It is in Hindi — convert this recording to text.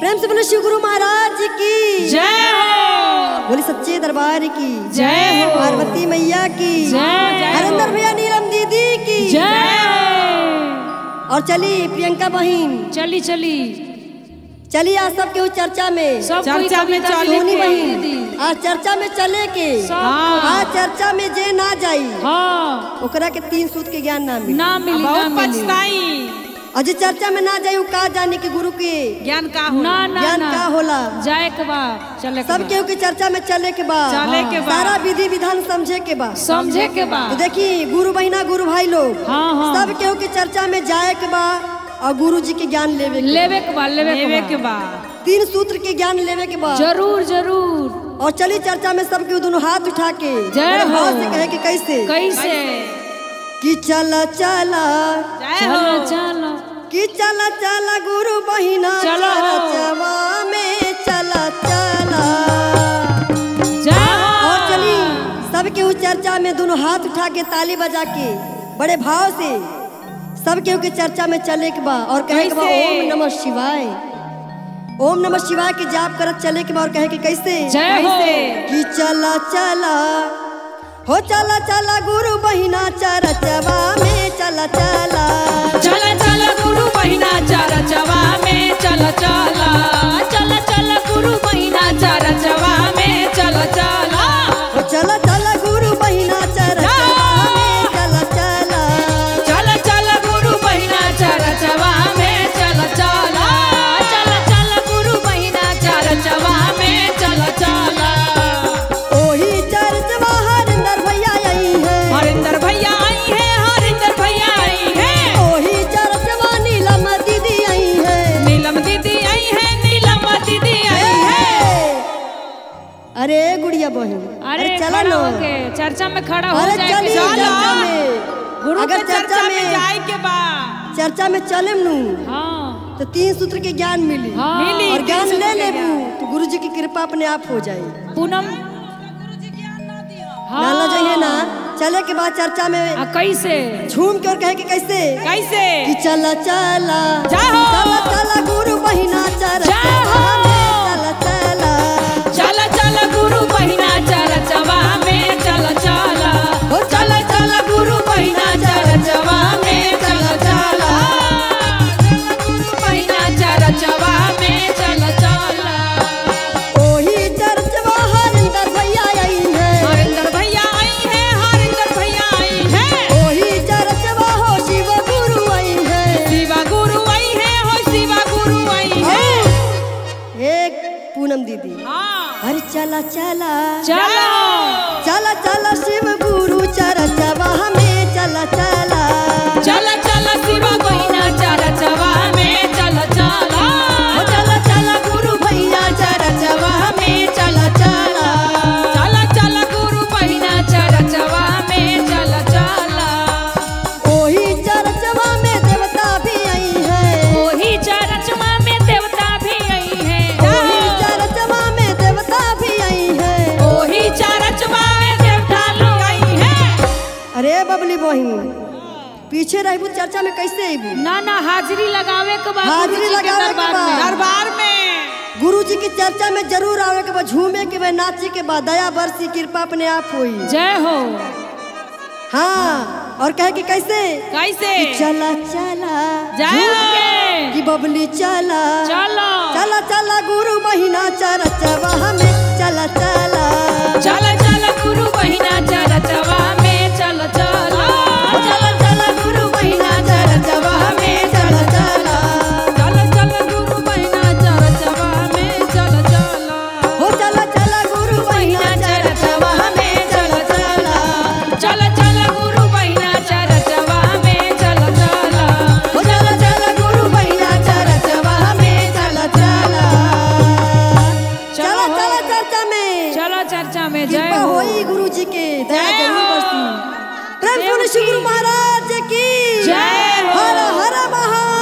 प्रेम से बोलो शिव गुरु महाराज की जय हो, बोले सच्चे दरबार की जय हो, पार्वती मैया की जय, हरिंदर भैया नीलम दीदी की जय हो। और चली प्रियंका बहन, चली चली चली आज सबके हुई चर्चा में, चर्चा में सोनी बहन आज चर्चा में चले के, आज चर्चा में जे ना जाई ओकरा के तीन सूत के ज्ञान ना मिली, बहुत पछताई। अजय चर्चा में ना जायू का जाने के गुरु के ज्ञान का होला, ज्ञान का होला जाए के बाद चले सब केहू के चर्चा में चले के बाद, चले के बाद सारा विधि विधान समझे के बाद, समझे के बाद। तो देखिए गुरु बहिना गुरु भाई लोग सब केहू के चर्चा में जाए के बाद और गुरु जी के ज्ञान लेवे के बाद, लेवे के बाद तीन सूत्र के ज्ञान लेवे के बाद जरूर जरूर। और चली चर्चा में सब के दोनों हाथ उठा के जय हो से कहे के कैसे कैसे कि चला चला चला कि चला चला गुरु बहिना चला चवा में चला चला और चली सबके उस चर्चा में दोनों हाथ उठा के ताली बजा के बड़े भाव से सबके उनके चर्चा में चले के बा और कहे के बा ओम नमः शिवाय, ओम नमः शिवाय के जाप करत चले के बा और कहे के कैसे जय हो कि चला चला हो चला चला गुरु बहिना चरचवा में चला चला, चला चला गुरु बहिना चरचवा में चला चला, चला चला गुरु बहिना चरचवा में चला चला, हो चला चला गुरु बहिना चरचवा में चला चला, चला चला गुरु बहिना चरचवा में चला चला, चला चला गुरु बहिना चरचवा में चला चला। अरे गुड़िया बहन, अरे चला लो चर्चा में खड़ा हो जाए, चलो गुरु के चर्चा में जाए के बाद चर्चा में चलेम नू तो तीन सूत्र के ज्ञान मिली और ज्ञान ले लेबू तो गुरु जी की कृपा अपने आप हो जाए। पूनम गुरु जी ज्ञान ना दिया नाला जाइए ना चले के बाद चर्चा में कैसे झूम के और कहे के कैसे कैसे कि चला चला चला चला गुरु बहिना चरचवा चला चला चला चला चला शिव गुरु चरचवा में चला चला, चला चला शिव बहिना चरचवा में चला चला, चला चला गुरु बहिना चरचवा में चला चला, चला चला गुरु बहिना चरचवा में चला चला। ओही चरचवा में देवता भी आई है, ओही चरचवा में देवता भी आई है, ओही चरचवा में देवता बबली बहिन पीछे रही चर्चा में कैसे आईबू ना ना हाजिरी लगावे के बाद, हाजिरी लगावे के बाद दरबार में गुरु जी की चर्चा में जरूर आवे के बाद, झूमे के बाद, नाचे के बाद, दया बरसी कृपा अपने आप हुई जय हो। हाँ और कहे कि कैसे कैसे चला चला जय कि बबली चला चला चला चला गुरु बहिना चरचवा में चला चला, चला चला गुरु बहिना चरचवा में चला चला, चला चला गुरु बहिना चरचवा में चला चला, चला चला गुरु बहिना चरचवा में चला चला, हो चला चला गुरु बहिना चरचवा में चला चला, चला चला गुरु बहिना चरचवा में चला चला, हो चला चला गुरु बहिना चरचवा में चला चला, चला चला चर्चा में, चला चर्चा में जय हो गुरु जी के प्रेम गुरु महाराज की जय, हर हर महा